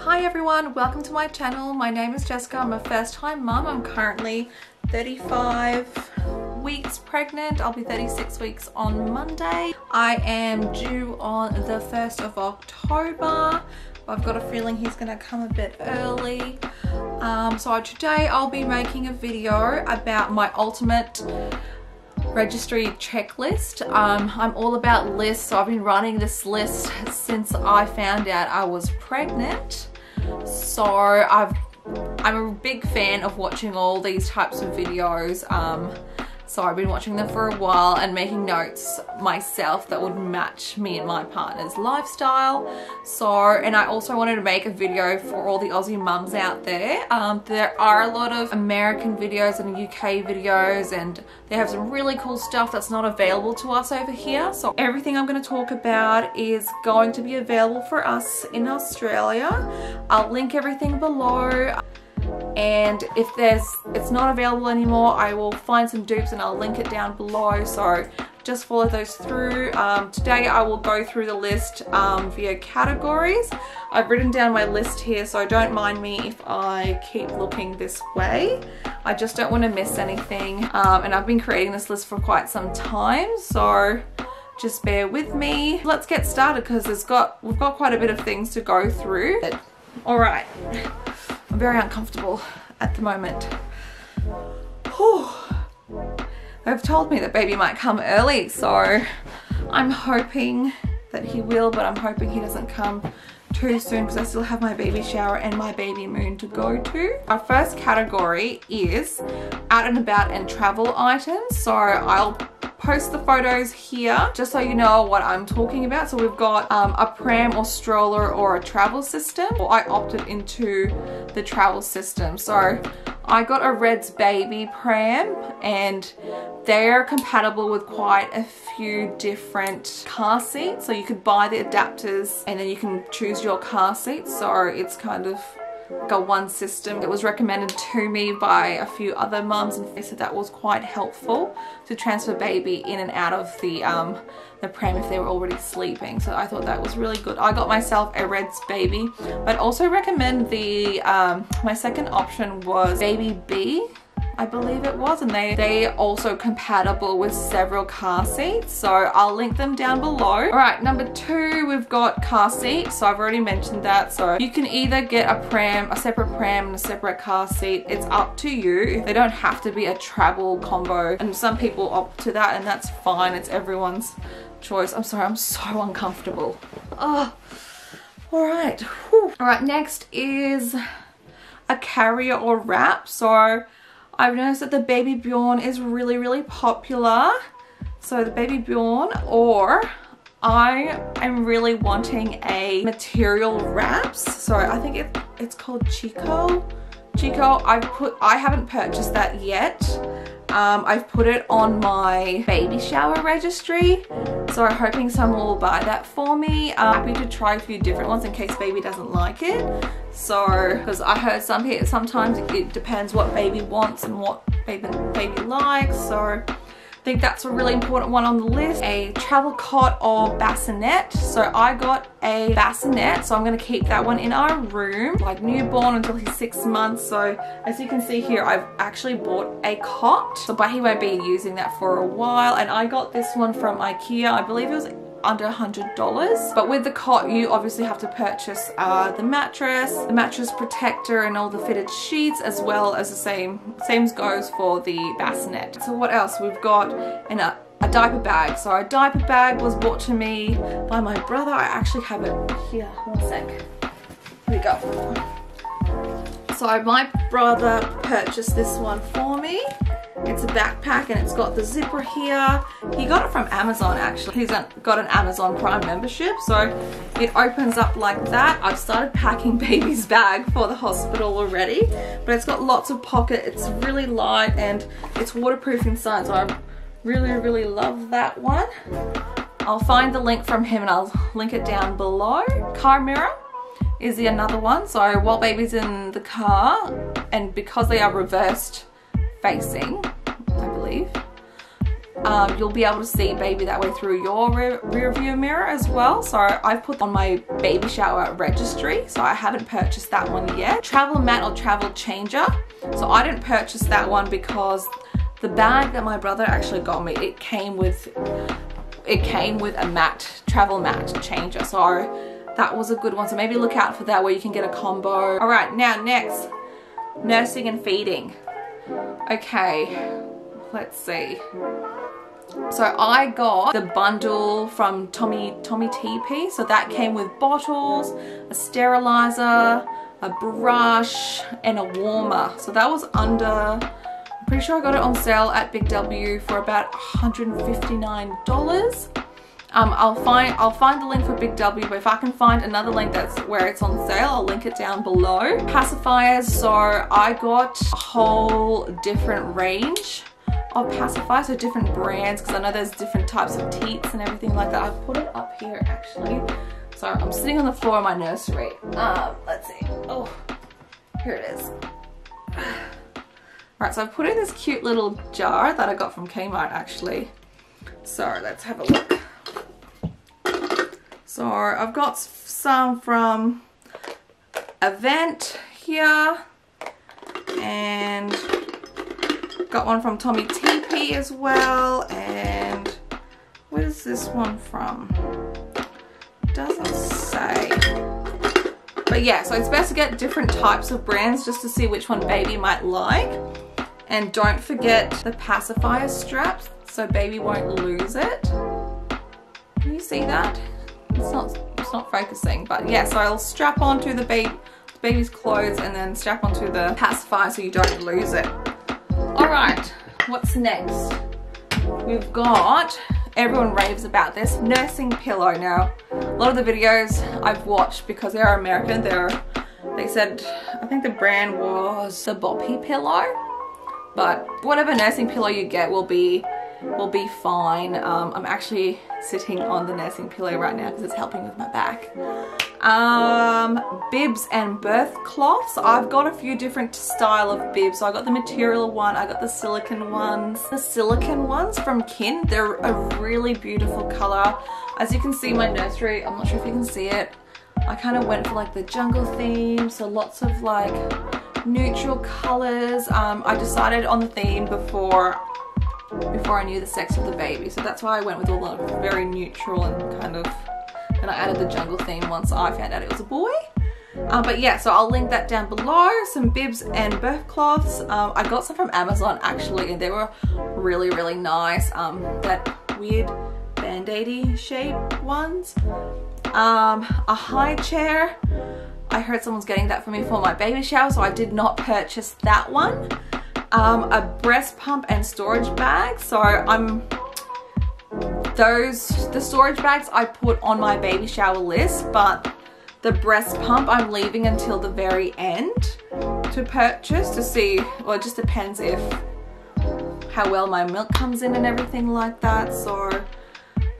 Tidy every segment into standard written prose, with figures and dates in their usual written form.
Hi everyone, welcome to my channel. My name is Jessica. I'm a first-time mum. I'm currently 35 weeks pregnant. I'll be 36 weeks on Monday. I am due on the 1st of October. I've got a feeling he's gonna come a bit early. So today I'll be making a video about my ultimate registry checklist. I'm all about lists, so I've been running this list since I found out I was pregnant. So I'm a big fan of watching all these types of videos. So I've been watching them for a while and making notes myself that would match me and my partner's lifestyle. And I also wanted to make a video for all the Aussie mums out there. There are a lot of American videos and UK videos, and they have some really cool stuff that's not available to us over here. So everything I'm going to talk about is going to be available for us in Australia. I'll link everything below. And if it's not available anymore, I will find some dupes and I'll link it down below, so just follow those through. Today I will go through the list via categories. I've written down my list here, so don't mind me if I keep looking this way. I just don't want to miss anything, and I've been creating this list for quite some time, so just bear with me. Let's get started because we've got quite a bit of things to go through. All right. I'm very uncomfortable at the moment. Whew. They've told me that baby might come early, so I'm hoping that he will, but I'm hoping he doesn't come too soon because I still have my baby shower and my baby moon to go to. Our first category is out and about and travel items, so I'll post the photos here just so you know what I'm talking about. So we've got a pram or stroller or a travel system. Well, I opted into the travel system. So I got a Reds Baby pram, and they're compatible with quite a few different car seats. So you could buy the adapters and then you can choose your car seat. So it's kind of got one system. It was recommended to me by a few other mums, and they said that was quite helpful to transfer baby in and out of the pram if they were already sleeping. So I thought that was really good. I got myself a Reds Baby. I'd also recommend the my second option was Baby B, I believe it was, and they're also compatible with several car seats, so I'll link them down below. All right, number two, we've got car seat. So I've already mentioned that. So you can either get a pram, a separate pram and a separate car seat. It's up to you. They don't have to be a travel combo, and some people opt to that, and that's fine. It's everyone's choice. I'm sorry, I'm so uncomfortable. Oh, all right. Whew. All right, next is a carrier or wrap. So I've noticed that the Baby Bjorn is really, really popular. So the Baby Bjorn, or I am really wanting a material wraps. So I think it's called Chekoh. Chekoh, I haven't purchased that yet. I've put it on my baby shower registry, so I'm hoping someone will buy that for me. I'm happy to try a few different ones in case baby doesn't like it. So, because I heard sometimes it depends what baby wants and what baby likes. So I think that's a really important one on the list. A travel cot or bassinet. So I got a bassinet, so I'm going to keep that one in our room, like newborn until he's 6 months. So as you can see here, I've actually bought a cot, but he won't be using that for a while. And I got this one from IKEA. I believe it was under $100, but with the cot you obviously have to purchase the mattress, protector and all the fitted sheets, as well as the same goes for the bassinet. So what else? We've got a diaper bag. So a diaper bag was brought to me by my brother. I actually have it here, one sec. Here we go. So my brother purchased this one for me. It's a backpack and it's got the zipper here. He got it from Amazon actually. He's got an Amazon Prime membership, so it opens up like that. I've started packing baby's bag for the hospital already, but it's got lots of pockets. It's really light and it's waterproof inside, so I really, really love that one. I'll find the link from him and I'll link it down below. Car mirror is another one. So while baby's in the car, and because they are reversed facing, I believe, You'll be able to see baby that way through your rear view mirror as well. So I've put on my baby shower registry, so I haven't purchased that one yet. Travel mat or travel changer, so I didn't purchase that one because the bag that my brother actually got me, it came with a mat, travel mat changer, so that was a good one. So maybe look out for that where you can get a combo. All right, now next, nursing and feeding. Okay, let's see. So I got the bundle from Tommee Tippee. So that came with bottles, a sterilizer, a brush, and a warmer. So that was under, I'm pretty sure I got it on sale at Big W for about $159. I'll find the link for Big W, but if I can find another link that's where it's on sale, I'll link it down below. Pacifiers, so I got a whole different range of pacifiers, so different brands, because I know there's different types of teats and everything like that. I've put it up here actually. So I'm sitting on the floor of my nursery. Let's see. Oh, here it is. Alright, so I've put in this cute little jar that I got from Kmart actually. So let's have a look. So I've got some from Avent here, and got one from Tommee Tippee as well, and where is this one from? Doesn't say. But yeah, so it's best to get different types of brands just to see which one baby might like. And don't forget the pacifier straps so baby won't lose it. Can you see that? It's not focusing, but yeah, so I'll strap onto the baby's clothes and then strap onto the pacifier so you don't lose it. All right, what's next? We've got, everyone raves about this, nursing pillow. Now, a lot of the videos I've watched, because they are American, they said, I think the brand was the Boppy pillow, but whatever nursing pillow you get will be fine. I'm actually sitting on the nursing pillow right now because it's helping with my back. Bibs and birth cloths. I've got a few different style of bibs. So I got the material one, I got the silicone ones. The silicone ones from Kin, they're a really beautiful color. As you can see, my nursery, I'm not sure if you can see it, I kind of went for like the jungle theme, so lots of like neutral colors. I decided on the theme before I knew the sex of the baby, so that's why I went with a lot of very neutral and kind of, and I added the jungle theme once I found out it was a boy. But yeah, so I'll link that down below, some bibs and birth cloths. I got some from Amazon actually, and they were really, really nice. That weird band-aidy shaped ones. A high chair. I heard someone's getting that for me for my baby shower, so I did not purchase that one. A breast pump and storage bag, so the storage bags I put on my baby shower list, but the breast pump I'm leaving until the very end to purchase, to see, well, it just depends if how well my milk comes in and everything like that, so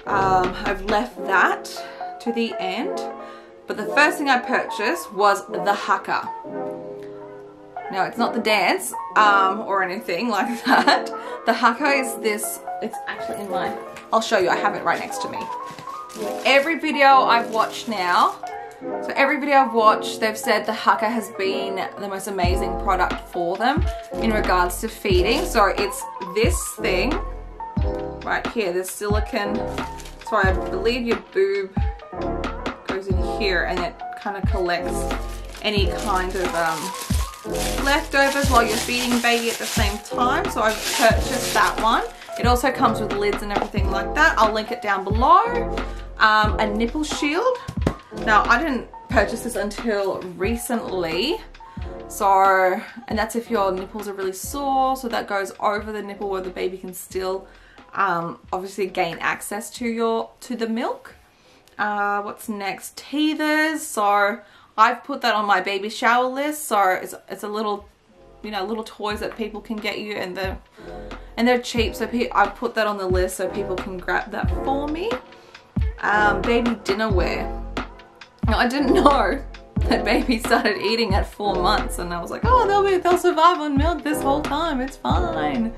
I've left that to the end. But the first thing I purchased was the Haakaa. No, it's not the dance or anything like that. The Haakaa is this, it's actually in my, I'll show you, I have it right next to me. Every video I've watched now, so every video I've watched, they've said the Haakaa has been the most amazing product for them in regards to feeding. So it's this thing right here, this silicone. So I believe your boob goes in here and it kind of collects any kind of leftovers while you're feeding baby at the same time. So I've purchased that one. It also comes with lids and everything like that. I'll link it down below. A nipple shield. Now, I didn't purchase this until recently, so, and that's if your nipples are really sore, so that goes over the nipple where the baby can still obviously gain access to the milk. What's next? Teethers. So I've put that on my baby shower list, so it's a little, you know, little toys that people can get you, and they're cheap, so I've put that on the list so people can grab that for me. Baby dinnerware. Now, I didn't know that baby started eating at 4 months, and I was like, oh, they'll survive on milk this whole time, it's fine.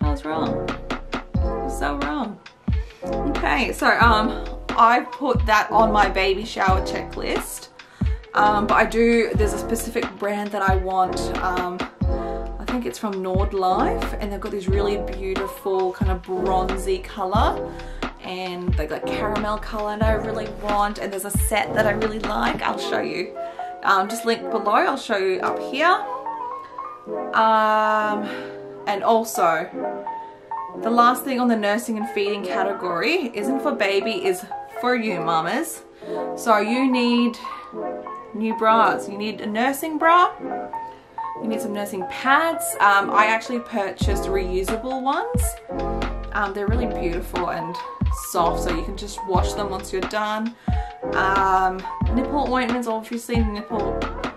I was wrong. was so wrong. Okay, so I put that on my baby shower checklist. But I do, there's a specific brand that I want. I think it's from Nord Life, and they've got this really beautiful kind of bronzy color, and they got caramel color that I really want, and there's a set that I really like. I'll show you. Just link below, I'll show you up here. And also, the last thing on the nursing and feeding category isn't for baby, is for you mamas. So you need new bras. You need a nursing bra. You need some nursing pads. I actually purchased reusable ones. They're really beautiful and soft, so you can just wash them once you're done. Nipple ointments, obviously, nipple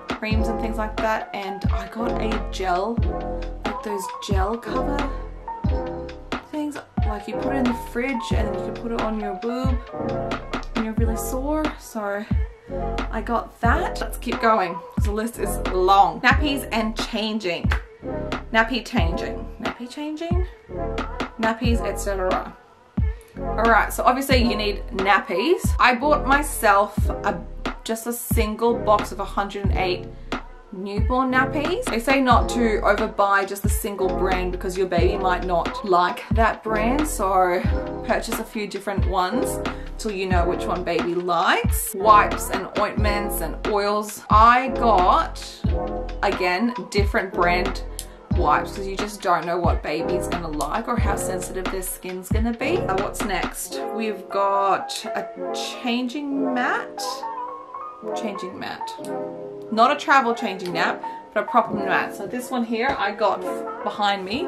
creams and things like that. And I got a gel, like those gel cover things. Like you put it in the fridge and then you can put it on your boob when you're really sore. So I got that. Let's keep going because the list is long. Nappies and changing. Nappy changing. Nappy changing? Nappies, etc. Alright, so obviously you need nappies. I bought myself just a single box of 108 newborn nappies. They say not to overbuy just a single brand because your baby might not like that brand, so purchase a few different ones till you know which one baby likes. Wipes and ointments and oils. I got, again, different brand wipes because you just don't know what baby's gonna like or how sensitive their skin's gonna be. What's next? We've got a changing mat. Changing mat. Not a travel changing nap, but a proper mat. So this one here I got behind me.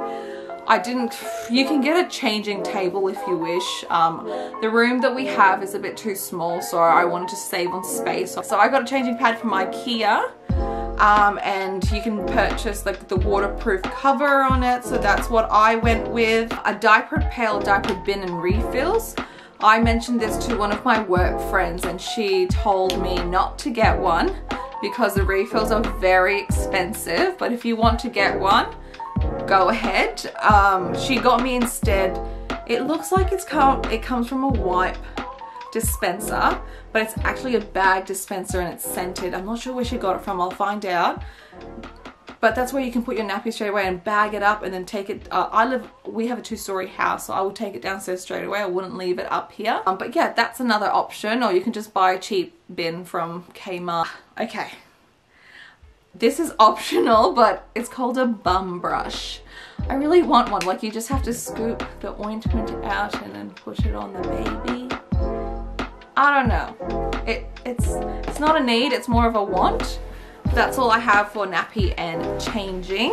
I didn't, you can get a changing table if you wish. The room that we have is a bit too small, so I wanted to save on space. So I got a changing pad from IKEA. And you can purchase like the waterproof cover on it, so that's what I went with. A diaper pail, diaper bin and refills. I mentioned this to one of my work friends and she told me not to get one because the refills are very expensive, but if you want to get one, go ahead. She got me instead, it looks like it comes from a wipe dispenser, but it's actually a bag dispenser and it's scented. I'm not sure where she got it from, I'll find out. But that's where you can put your nappy straight away and bag it up and then take it. We have a two-story house, so I will take it downstairs straight away. I wouldn't leave it up here. But yeah, that's another option, or you can just buy a cheap bin from Kmart. Okay, this is optional, but it's called a bum brush. I really want one. Like you just have to scoop the ointment out and then push it on the baby. I don't know, it's not a need, it's more of a want. That's all I have for nappy and changing.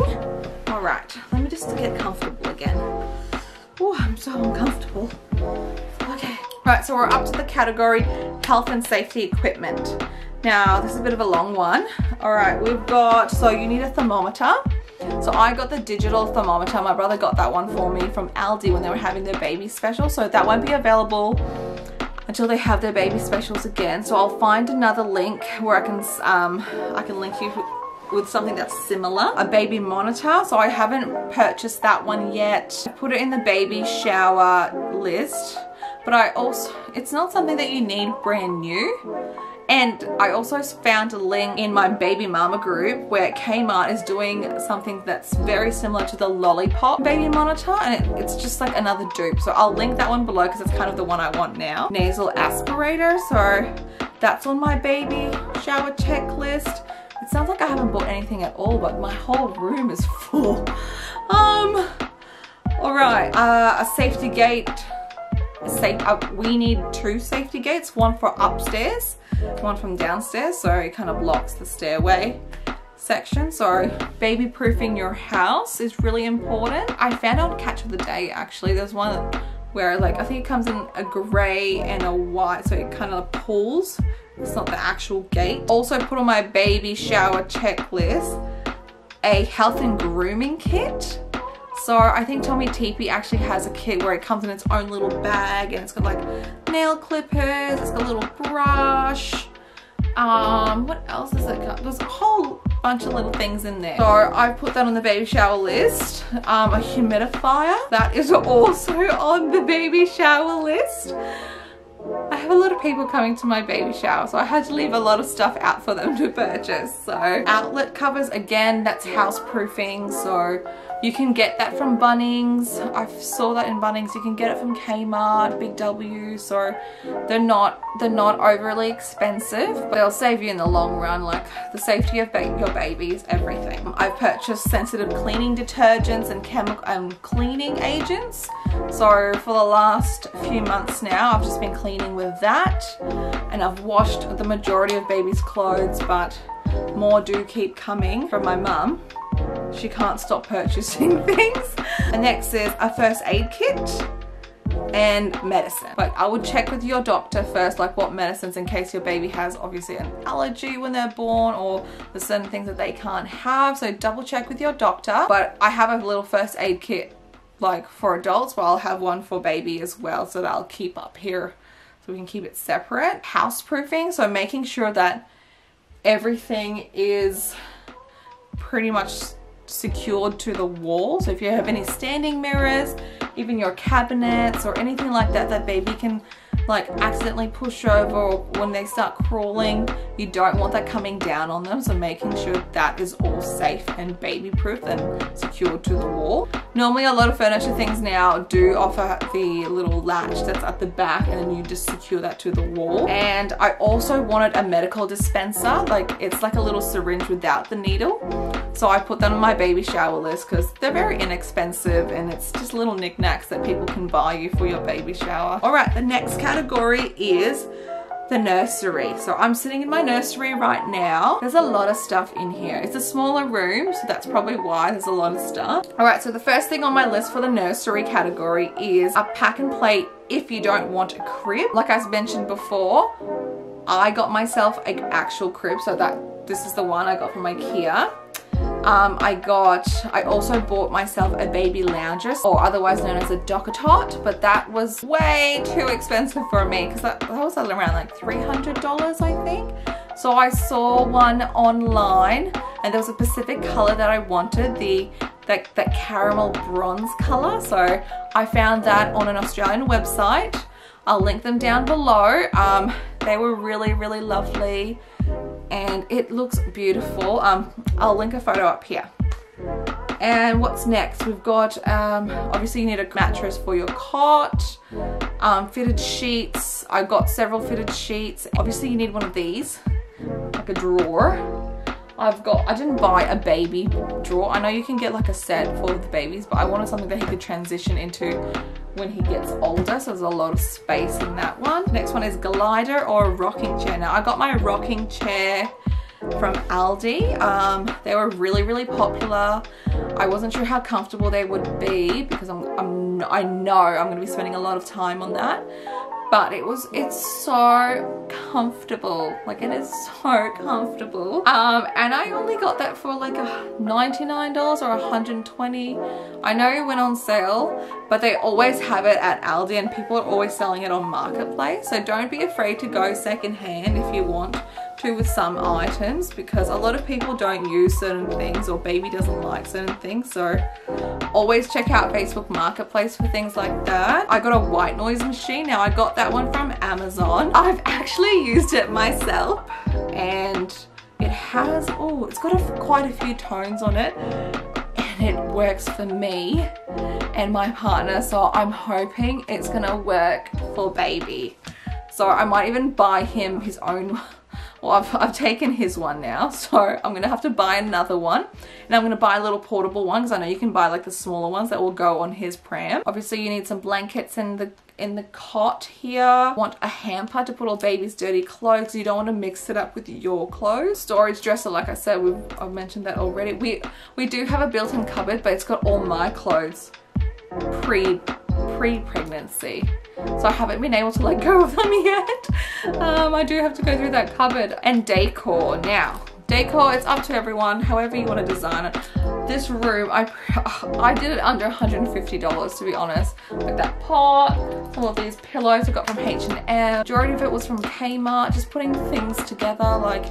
All right, let me just get comfortable again. Oh, I'm so uncomfortable. Okay, right, so we're up to the category health and safety equipment. Now, this is a bit of a long one. All right, we've got, so you need a thermometer. So I got the digital thermometer. My brother got that one for me from Aldi when they were having their baby special, so that won't be available until they have their baby specials again. So I'll find another link where I can link you with something that's similar. A baby monitor, so I haven't purchased that one yet. I put it in the baby shower list, but I also, it's not something that you need brand new. And I also found a link in my baby mama group where Kmart is doing something that's very similar to the lollipop baby monitor, and it's just like another dupe. So I'll link that one below because it's kind of the one I want now. Nasal aspirator, so that's on my baby shower checklist. It sounds like I haven't bought anything at all, but my whole room is full. All right, a safety gate. We need two safety gates, one for upstairs, one from downstairs, so it kind of blocks the stairway section. So baby proofing your house is really important. I found out catch of the day actually. There's one where like I think it comes in a grey and a white, so it kind of pulls. It's not the actual gate. Also put on my baby shower checklist a health and grooming kit. So I think Tommee Tippee actually has a kit where it comes in its own little bag and it's got like nail clippers, it's got a little brush. What else is it got? There's a whole bunch of little things in there. So I put that on the baby shower list. A humidifier, that is also on the baby shower list. I have a lot of people coming to my baby shower, so I had to leave a lot of stuff out for them to purchase. So outlet covers, again, that's houseproofing, so you can get that from Bunnings. I saw that in Bunnings. You can get it from Kmart, Big W, so they're not overly expensive, but they'll save you in the long run. Like, the safety of your baby is everything. I've purchased sensitive cleaning detergents and chemical and cleaning agents. So for the last few months now, I've just been cleaning with that, and I've washed the majority of baby's clothes, but more do keep coming from my mum. She can't stop purchasing things. And next is a first aid kit and medicine. Like, I would check with your doctor first, like what medicines, in case your baby has obviously an allergy when they're born, or there's certain things that they can't have, so double check with your doctor. But I have a little first aid kit like for adults, but I'll have one for baby as well, so that I'll keep up here so we can keep it separate. Houseproofing, so making sure that everything is pretty much secured to the wall. So if you have any standing mirrors, even your cabinets or anything like that that baby can like accidentally push over, or when they start crawling, you don't want that coming down on them. So making sure that is all safe and baby proof and secured to the wall. Normally a lot of furniture things now do offer the little latch that's at the back, and then you just secure that to the wall. And I also wanted a medical dispenser, like it's like a little syringe without the needle. So I put that on my baby shower list because they're very inexpensive, and it's just little knickknacks that people can buy you for your baby shower. All right, the next category is the nursery. So I'm sitting in my nursery right now. There's a lot of stuff in here. It's a smaller room, so that's probably why there's a lot of stuff. All right, so the first thing on my list for the nursery category is a pack and play if you don't want a crib. Like I mentioned before, I got myself an actual crib, so that this is the one I got from IKEA. I also bought myself a baby lounger, or otherwise known as a dock-a-tot, but that was way too expensive for me because that was around like $300, I think. So I saw one online, and there was a specific color that I wanted, that caramel bronze color. So I found that on an Australian website. I'll link them down below. They were really, really lovely, and it looks beautiful. I'll link a photo up here. And what's next? We've got, obviously you need a mattress for your cot, fitted sheets. I got several fitted sheets. Obviously you need one of these, like a drawer. I didn't buy a baby drawer. I know you can get like a set for the babies, but I wanted something that he could transition into when he gets older, so there's a lot of space in that one. Next one is glider or a rocking chair. Now I got my rocking chair from Aldi. They were really, really popular. I wasn't sure how comfortable they would be because I know I'm going to be spending a lot of time on that. But it's so comfortable. Like, it is so comfortable. And I only got that for like $99 or $120. I know it went on sale, but they always have it at Aldi, and people are always selling it on Marketplace. So don't be afraid to go secondhand if you want to with some items, because a lot of people don't use certain things, or baby doesn't like certain things. So always check out Facebook Marketplace for things like that. I got a white noise machine. Now I got that one from Amazon. I've actually used it myself, and it has, oh, it's got quite a few tones on it, and it works for me and my partner, so I'm hoping it's gonna work for baby. So I might even buy him his own. Well, I've taken his one now, so I'm going to have to buy another one. And I'm going to buy a little portable one, because I know you can buy like the smaller ones that will go on his pram. Obviously you need some blankets in the cot here. You want a hamper to put all baby's dirty clothes. You don't want to mix it up with your clothes. Storage dresser, like I said, I've mentioned that already. We do have a built-in cupboard, but it's got all my clothes pre-pregnancy, so I haven't been able to let go of them yet. I do have to go through that cupboard. And decor. Now decor, it's up to everyone however you want to design it. This room, I did it under $150, to be honest, with that pot, some of these pillows I got from H&M. Majority of it was from Kmart. Just putting things together, like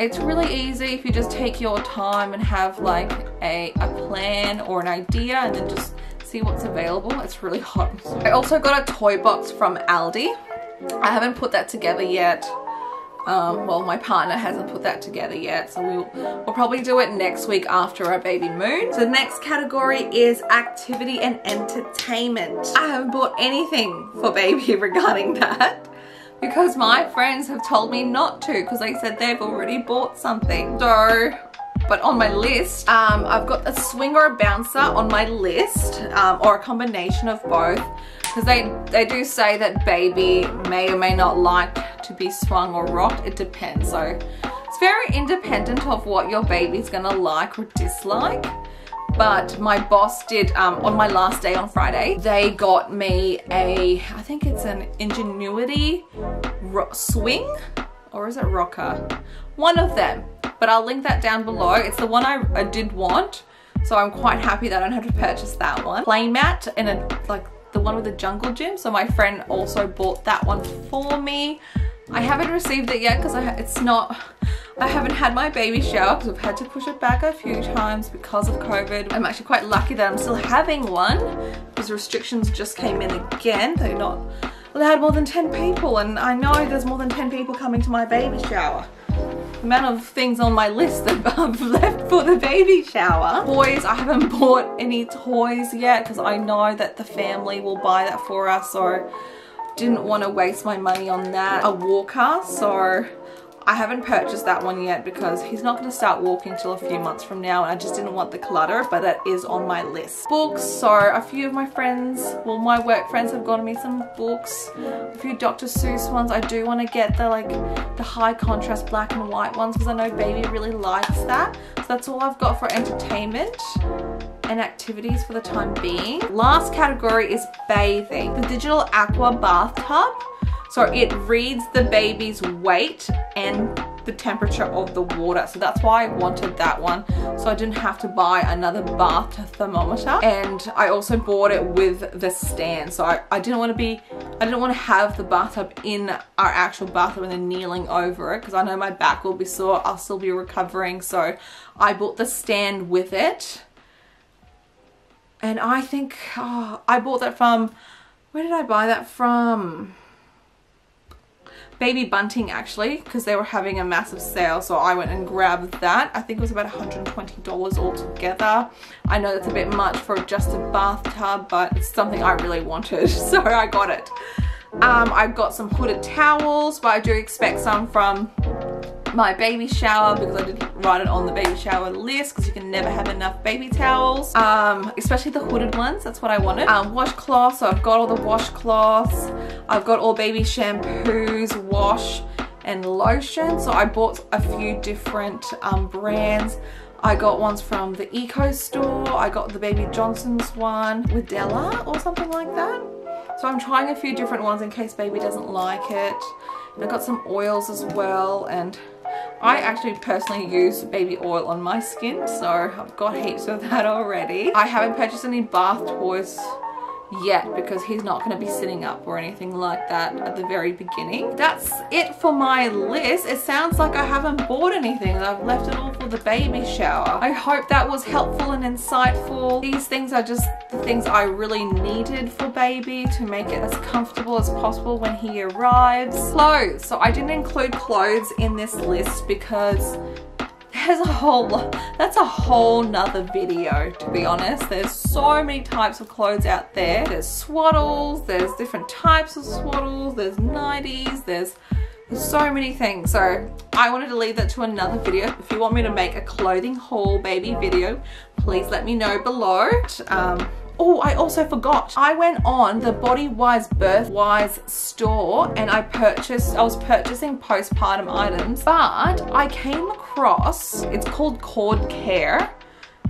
It's really easy if you just take your time and have like a plan or an idea and then just see what's available. It's really hot. I also got a toy box from Aldi. I haven't put that together yet. Well, my partner hasn't put that together yet, so we'll probably do it next week after our baby moon. So the next category is activity and entertainment. I haven't bought anything for baby regarding that because my friends have told me not to because they said they've already bought something. So, but on my list, I've got a swing or a bouncer on my list, or a combination of both, because they do say that baby may or may not like to be swung or rocked. It depends. So it's very independent of what your baby's gonna like or dislike. But my boss did, on my last day on Friday, they got me a, I think it's an Ingenuity swing, or is it rocker? One of them, but I'll link that down below. It's the one I did want, so I'm quite happy that I don't have to purchase that one. Playmat and like the one with the jungle gym, so my friend also bought that one for me. I haven't received it yet because I haven't had my baby shower because I've had to push it back a few times because of COVID. I'm actually quite lucky that I'm still having one because restrictions just came in again. They're not allowed more than 10 people, and I know there's more than 10 people coming to my baby shower. The amount of things on my list that I've left for the baby shower. Toys, I haven't bought any toys yet because I know that the family will buy that for us, so didn't want to waste my money on that. A walker, so I haven't purchased that one yet because he's not going to start walking till a few months from now, and I just didn't want the clutter, but that is on my list. Books, so a few of my friends, well, my work friends have gotten me some books, a few Dr. Seuss ones. I do want to get the high contrast black and white ones because I know baby really likes that. So that's all I've got for entertainment and activities for the time being. Last category is bathing. The digital aqua bathtub. So it reads the baby's weight and the temperature of the water. So that's why I wanted that one. So I didn't have to buy another bath thermometer. And I also bought it with the stand. So I didn't want to have the bathtub in our actual bathroom and then kneeling over it because I know my back will be sore. I'll still be recovering. So I bought the stand with it. And I think, oh, I bought that from, where did I buy that from? Baby Bunting, actually, because they were having a massive sale, so I went and grabbed that. I think it was about $120 altogether. I know that's a bit much for just a bathtub, but it's something I really wanted, so I got it. I've got some hooded towels, but I do expect some from my baby shower because I didn't write it on the baby shower list because you can never have enough baby towels, especially the hooded ones. That's what I wanted. Washcloths, so I've got all the washcloths. I've got all baby shampoos, wash and lotion. So I bought a few different brands. I got ones from the Eco Store. I got the baby Johnson's one with Della or something like that. So I'm trying a few different ones in case baby doesn't like it. And I got some oils as well, and I actually personally use baby oil on my skin, so I've got heaps of that already. I haven't purchased any bath toys yet because he's not going to be sitting up or anything like that at the very beginning. That's it for my list. It sounds like I haven't bought anything. I've left it all for the baby shower. I hope that was helpful and insightful. These things are just the things I really needed for baby to make it as comfortable as possible when he arrives. Clothes. So I didn't include clothes in this list because there's a whole lot. That's a whole nother video, to be honest. There's so many types of clothes out there. There's swaddles, there's different types of swaddles, there's 90s, there's so many things. So I wanted to leave that to another video. If you want me to make a clothing haul baby video, please let me know below. Oh, I also forgot. I went on the Body Wise, Birth Wise store and I was purchasing postpartum items, but I came across, it's called Cord Care,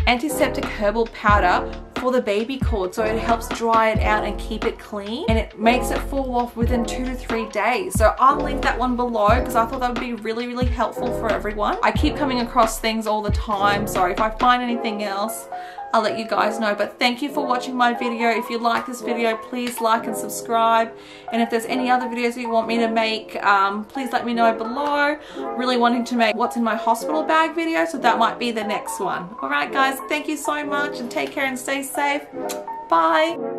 antiseptic herbal powder for the baby cord. So it helps dry it out and keep it clean, and it makes it fall off within 2 to 3 days. So I'll link that one below because I thought that would be really, really helpful for everyone. I keep coming across things all the time. So if I find anything else, I'll let you guys know. But thank you for watching my video. If you like this video, please like and subscribe. And if there's any other videos that you want me to make, please let me know below. Really wanting to make what's in my hospital bag video, so that might be the next one. Alright guys, thank you so much and take care and stay safe. Bye.